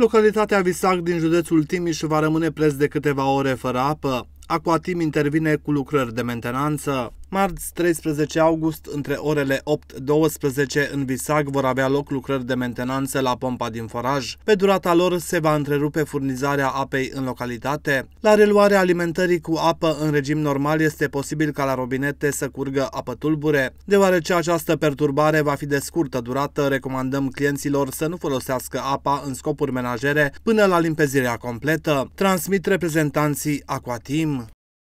Localitatea Visag din județul Timiș va rămâne preț de câteva ore fără apă. Aquatim intervine cu lucrări de mentenanță. Marți 13 august, între orele 8-12, în Visag vor avea loc lucrări de mentenanță la pompa din foraj. Pe durata lor se va întrerupe furnizarea apei în localitate. La reluarea alimentării cu apă în regim normal este posibil ca la robinete să curgă apă tulbure. Deoarece această perturbare va fi de scurtă durată, recomandăm clienților să nu folosească apa în scopuri menajere până la limpezirea completă, transmit reprezentanții Aquatim.